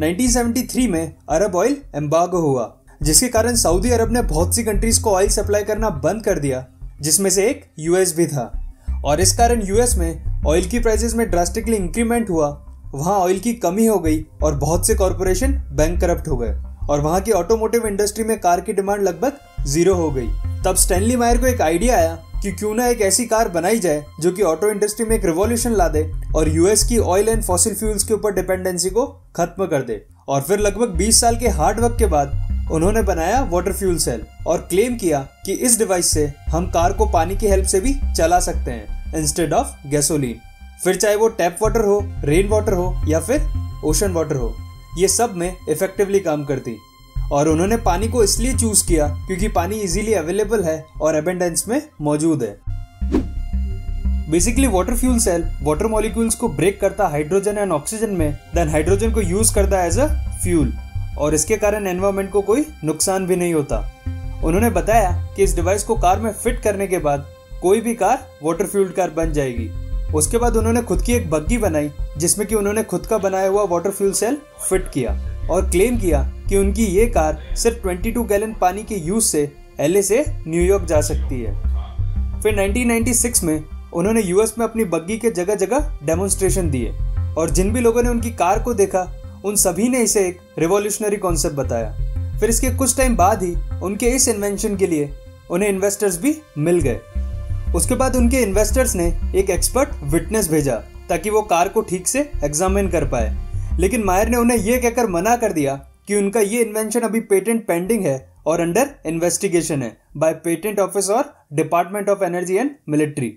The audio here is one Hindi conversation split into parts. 1973 में अरब ऑयल एम्बार्गो हुआ, जिसके कारण सऊदी अरब ने बहुत सी कंट्रीज को ऑयल सप्लाई करना बंद कर दिया, जिसमें से एक यूएस भी था। और इस कारण यूएस में ऑयल की प्राइसेस में ड्रास्टिकली इंक्रीमेंट हुआ, वहाँ ऑयल की कमी हो गई और बहुत से कॉरपोरेशन बैंकरप्ट हो गए और वहाँ की ऑटोमोटिव इंडस्ट्री में कार की डिमांड लगभग जीरो हो गई। तब स्टैनली मायर को एक आइडिया आया कि क्यों ना एक ऐसी कार बनाई जाए जो कि ऑटो इंडस्ट्री में एक रिवॉल्यूशन ला दे और यूएस की ऑयल एंड फॉसिल फ्यूल्स के ऊपर डिपेंडेंसी को खत्म कर दे। और फिर लगभग 20 साल के हार्ड वर्क के बाद उन्होंने बनाया वाटर फ्यूल सेल और क्लेम किया कि इस डिवाइस से हम कार को पानी की हेल्प से भी चला सकते हैं इंस्टेड ऑफ गैसोलीन। फिर चाहे वो टैप वाटर हो, रेन वाटर हो या फिर ओशन वाटर हो, ये सब में इफेक्टिवली काम करती। और उन्होंने पानी को इसलिए चूज किया क्योंकि पानी इजीली अवेलेबल है और अबेंडेंस में मौजूद है। Basically water fuel cell water molecules को ब्रेक करता हाइड्रोजन एंड ऑक्सीजन में, देन हाइड्रोजन को यूज करता एज अ फ्यूल और इसके कारण एनवायरमेंट को कोई नुकसान भी नहीं होता। उन्होंने बताया कि इस डिवाइस को कार में फिट करने के बाद कोई भी कार वाटर फ्यूल्ड कार बन जाएगी। उसके बाद उन्होंने खुद की एक बग्गी बनाई जिसमें कि उन्होंने खुद का बनाया हुआ वाटर फ्यूल सेल फिट किया और क्लेम किया कि उनकी ये कार सिर्फ 22 गैलन पानी के यूज से LA से न्यूयॉर्क जा सकती है। फिर 1996 में उन्होंने यूएस में अपनी बग्गी के जगह जगह डेमोन्स्ट्रेशन दिए और जिन भी लोगों ने उनकी कार को देखा उन सभी ने इसे एक रिवॉल्यूशनरी कॉन्सेप्ट बताया। फिर इसके कुछ टाइम बाद ही उनके इस इन्वेंशन के लिए उन्हें इन्वेस्टर्स भी मिल गए। उसके बाद उनके इन्वेस्टर्स ने एक एक्सपर्ट विटनेस भेजा ताकि वो कार को ठीक से एग्जामिन कर पाए, लेकिन मायर ने उन्हें यह कहकर मना कर दिया कि उनका ये इन्वेंशन अभी पेटेंट पेंडिंग है और अंडर इन्वेस्टिगेशन है बाय पेटेंट ऑफिस और department of energy and military.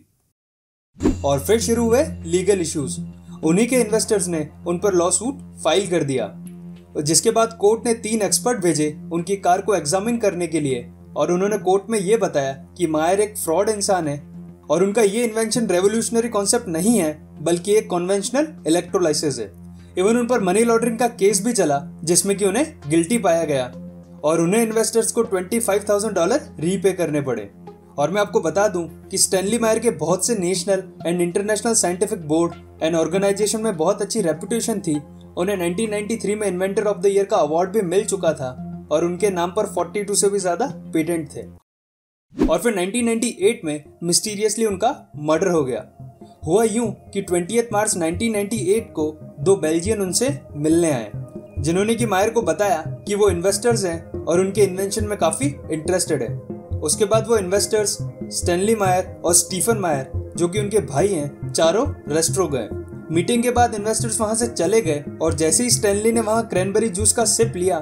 और फिर शुरू हुए लीगल इश्यूज। उन्हीं के इन्वेस्टर्स ने उन पर लॉ सूट फाइल कर दिया, जिसके बाद कोर्ट ने 3 एक्सपर्ट भेजे उनकी कार को एग्जामिन करने के लिए और उन्होंने कोर्ट में ये बताया कि मायर एक फ्रॉड इंसान है और उनका ये इन्वेंशन रेवोल्यूशनरी कॉन्सेप्ट नहीं है बल्कि एक कॉन्वेंशनल इलेक्ट्रोलाइसिस है। इवन उन पर मनी लॉन्ड्रिंग का केस भी चला जिसमें कि उन्हें गिल्टी पाया गया और उन्हें इन्वेस्टर्स को $25,000 रीपे करने पड़े। और मैं आपको बता दूं कि स्टैनली मायर के बहुत से national and international scientific board and organisation में बहुत अच्छी रेपुटेशन थी। उन्हें 1993 में इन्वेंटर ऑफ द ईयर का अवार्ड भी मिल चुका था और उनके नाम पर 42 से भी ज्यादा पेटेंट थे। और फिर 1998 में मिस्टीरियसली उनका मर्डर हो गया। हुआ यूं कि 20 मार्च 1998 को 2 बेल्जियन उनसे मिलने आए जिन्होंने कि मायर को बताया कि वो इन्वेस्टर्स हैं और उनके इन्वेंशन में काफ़ी इंटरेस्टेड है। उसके बाद वो इन्वेस्टर्स स्टैनली मायर और स्टीफन मायर जो कि उनके भाई हैं, चारों रेस्ट्रो गए। मीटिंग के बाद इन्वेस्टर्स वहां से चले गए और जैसे ही स्टैनली ने वहां क्रैनबेरी जूस का सिप लिया,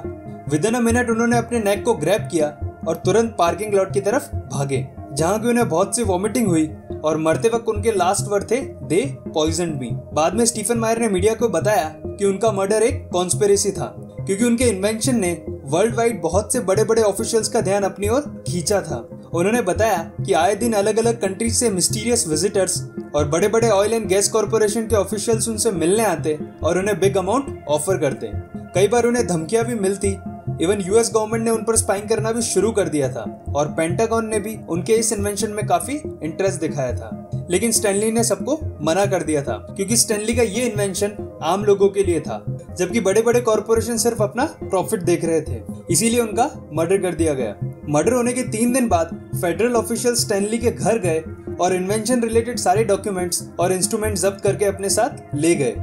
विदिन अ मिनट उन्होंने अपने नेक को ग्रैब किया और तुरंत पार्किंग लॉट की तरफ भागे जहां कि उन्हें बहुत सी वॉमिटिंग हुई और मरते वक्त उनके लास्ट वर्ड थे दे पॉइजन मी। बाद में स्टीफन मायर ने मीडिया को बताया कि उनका मर्डर एक कॉन्स्पिरेसी था क्योंकि उनके इन्वेंशन ने वर्ल्ड वाइड बहुत से बड़े बड़े ऑफिशियल्स का ध्यान अपनी ओर खींचा था। उन्होंने बताया कि आए दिन अलग अलग कंट्रीज से मिस्टीरियस विजिटर्स और बड़े बड़े ऑयल एंड गैस कॉरपोरेशन के ऑफिशियल्स उनसे मिलने आते और उन्हें बिग अमाउंट ऑफर करते। कई बार उन्हें धमकियां भी मिलती। इवन यूएस गवर्नमेंट ने उन पर स्पाइंग करना भी शुरू कर दिया था और पेंटागन ने भी उनके इस इन्वेंशन में काफी इंटरेस्ट दिखाया था, लेकिन स्टैनली ने सबको मना कर दिया था क्योंकि स्टैनली का ये इन्वेंशन आम लोगों के लिए था जबकि बड़े बड़े कॉरपोरेशन सिर्फ अपना प्रॉफिट देख रहे थे, इसीलिए उनका मर्डर कर दिया गया। मर्डर होने के 3 दिन बाद फेडरल ऑफिशियल स्टैनली के घर गए और इन्वेंशन रिलेटेड सारे डॉक्यूमेंट्स और इंस्ट्रूमेंट जब्त करके अपने साथ ले गए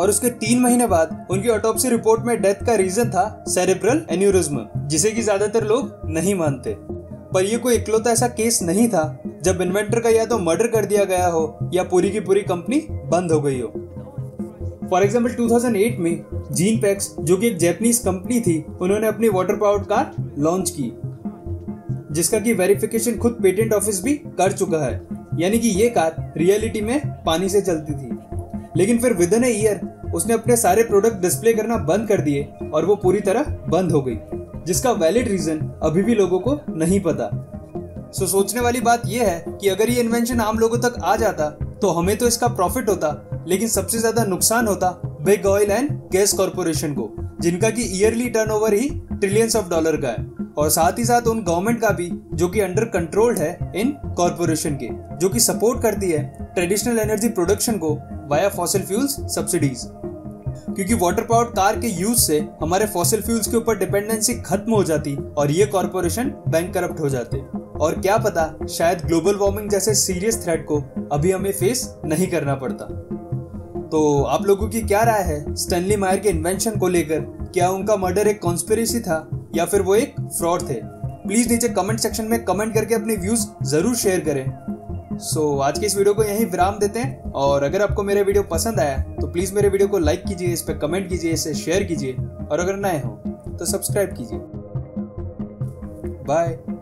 और उसके 3 महीने बाद उनकी ऑटोप्सी रिपोर्ट में डेथ का रीजन था सेरेब्रल एन्यूरिज्म, जिसे कि ज्यादातर लोग नहीं मानते। पर यह कोई इकलौता ऐसा केस नहीं था जब इन्वेंटर का या तो मर्डर कर दिया गया हो या पूरी की पूरी कंपनी बंद हो गई हो। फॉर एग्जाम्पल 2008 में जीनपैक्स जो कि एक जैपनीज कंपनी थी, उन्होंने अपनी वाटर पावर्ड कार लॉन्च की जिसका की वेरिफिकेशन खुद पेटेंट ऑफिस भी कर चुका है, यानी कि ये कार रियलिटी में पानी से चलती थी। लेकिन फिर विदिन अ ईयर उसने अपने सारे प्रोडक्ट डिस्प्ले करना बंद कर दिए और वो पूरी तरह बंद हो गई, जिसका वैलिड रीजन अभी भी लोगों को नहीं पता। सोचने वाली बात यह है कि अगर ये इन्वेंशन आम लोगों तक आ जाता तो हमें तो इसका प्रॉफिट होता, लेकिन सबसे ज्यादा नुकसान होता big oil and gas corporation को, जिनका की ईयरली टर्नओवर ही ट्रिलियंस ऑफ डॉलर का है और साथ ही साथ उन गवर्नमेंट का भी जो कि अंडर कंट्रोल्ड है इन कॉरपोरेशन के, जो कि सपोर्ट करती है ट्रेडिशनल एनर्जी प्रोडक्शन को वाया फॉसिल फ्यूल्स सब्सिडीज। क्योंकि वाटर पावर्ड कार के यूज से हमारे फॉसिल फ्यूल्स के ऊपर डिपेंडेंसी खत्म हो जाती और ये कॉर्पोरेशन बैंकरप्ट हो जाते। और क्या पता शायद ग्लोबल वार्मिंग जैसे सीरियस थ्रेट को अभी हमें फेस नहीं करना पड़ता। तो आप लोगों की क्या राय है स्टैनली मायर के इन्वेंशन को लेकर? क्या उनका मर्डर एक कॉन्स्पिरेसी था या फिर वो एक फ्रॉड थे? प्लीज नीचे कमेंट सेक्शन में कमेंट करके अपने व्यूज जरूर शेयर करें। सो आज के इस वीडियो को यहीं विराम देते हैं और अगर आपको मेरा वीडियो पसंद आया तो प्लीज मेरे वीडियो को लाइक कीजिए, इस पर कमेंट कीजिए, इसे शेयर कीजिए और अगर नए हो तो सब्सक्राइब कीजिए। बाय।